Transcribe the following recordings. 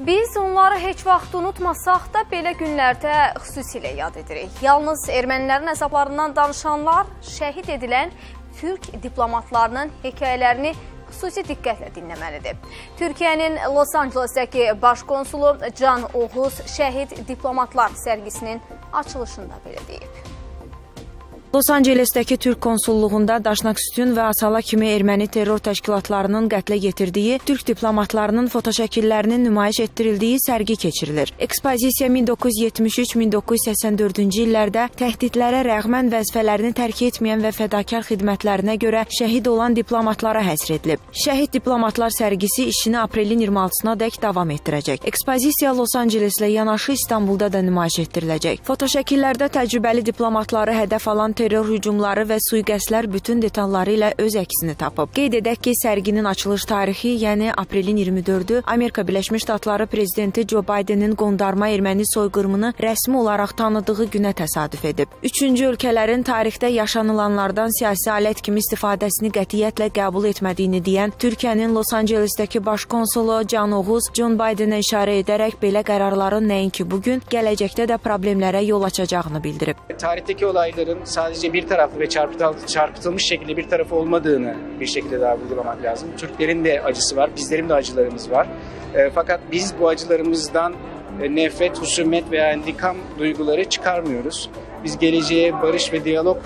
Biz onları heç vaxt unutmasaq da belə günlərdə xüsusilə yad edirik. Yalnız ermənilərin əzablarından danışanlar, şəhid edilən türk diplomatlarının hekayələrini xüsusi diqqətlə dinləməlidir. Türkiyənin Los Angelesdəki başkonsulu Can Oğuz şəhid diplomatlar sərgisinin açılışında belə deyib. Los Angelesdəki Türk konsulluğunda Daşnaksütün və Asala kimi erməni terror təşkilatlarının qətlə yetirdiyi türk diplomatlarının fotoşəkillərinin nümayiş etdirildiyi sərgi keçirilir. Ekspozisiya 1973-1984-cü illərdə təhdidlərə rəğmən vəzifələrini tərk etməyən və fədakar xidmətlərinə görə şəhid olan diplomatlara həsr edilib. Şəhid diplomatlar sərgisi işini aprelin 26-nadək davam etdirəcək. Ekspozisiya Los Angeleslə yanaşı İstanbulda da nümayiş etdiriləcək. Fotoşəkillərdə təcrübəli diplomatları hədəf alan terror hücumları və sui-qəsdlər bütün detalları ilə öz əksini tapıb. Qeyd edək ki, sərginin açılış tarixi, yəni aprelin 24-ü Amerika Birləşmiş Ştatları prezidenti Joe Bidenin qondarma erməni soyqırımını rəsmi olaraq tanıdığı günə təsadüf edib. Üçüncü ölkələrin tarixdə yaşanılanlardan siyasi alət kimi istifadəsini qətiyyətlə qəbul etmədiyini deyən Türkiyənin Los Angelesdəki başkonsulu Can Oğuz, John Bidenə işarə edərək belə qərarların nəinki bugün, gələcəkdə də problemlərə yol açacağını bildirib. Tarixdəki olayların sadece bir taraflı ve çarpıtılmış şekilde bir tarafı olmadığını bir şekilde daha vurgulamak lazım. Türklerin de acısı var, bizlerin de acılarımız var. Fakat biz bu acılarımızdan nefret, husumet veya intikam duyguları çıkarmıyoruz. Biz geleceğe barış ve diyalog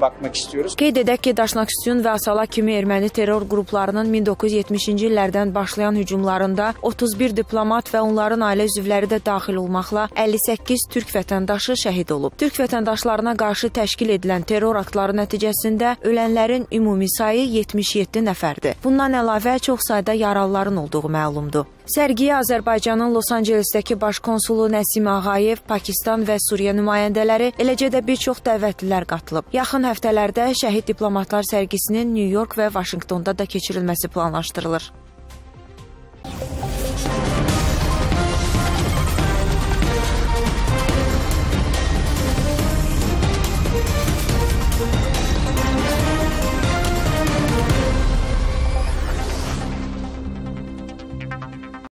bakmak istiyoruz. Qeyd edək ki, Daşnaksütün və Asala kimi erməni terror qruplarının 1970-ci illərdən başlayan hücumlarında 31 diplomat və onların ailə üzvləri də daxil olmaqla 58 türk vətəndaşı şəhid olub. Türk vətəndaşlarına qarşı təşkil edilən terror aktları nəticəsində ölənlərin ümumi sayı 77 nəfərdir. Bundan əlavə çox sayda yaralıların olduğu məlumdur. Sərgiyə Azərbaycanın Los Angelesdəki başkonsulu Nəsim Ağayev, Pakistan və Suriya nümayəndələri, eləcə də bir çox dəvətlilər qatılıb. Yaxın həftələrdə şəhid diplomatlar sərgisinin New York və Vaşinqtonda da keçirilməsi planlaşdırılır.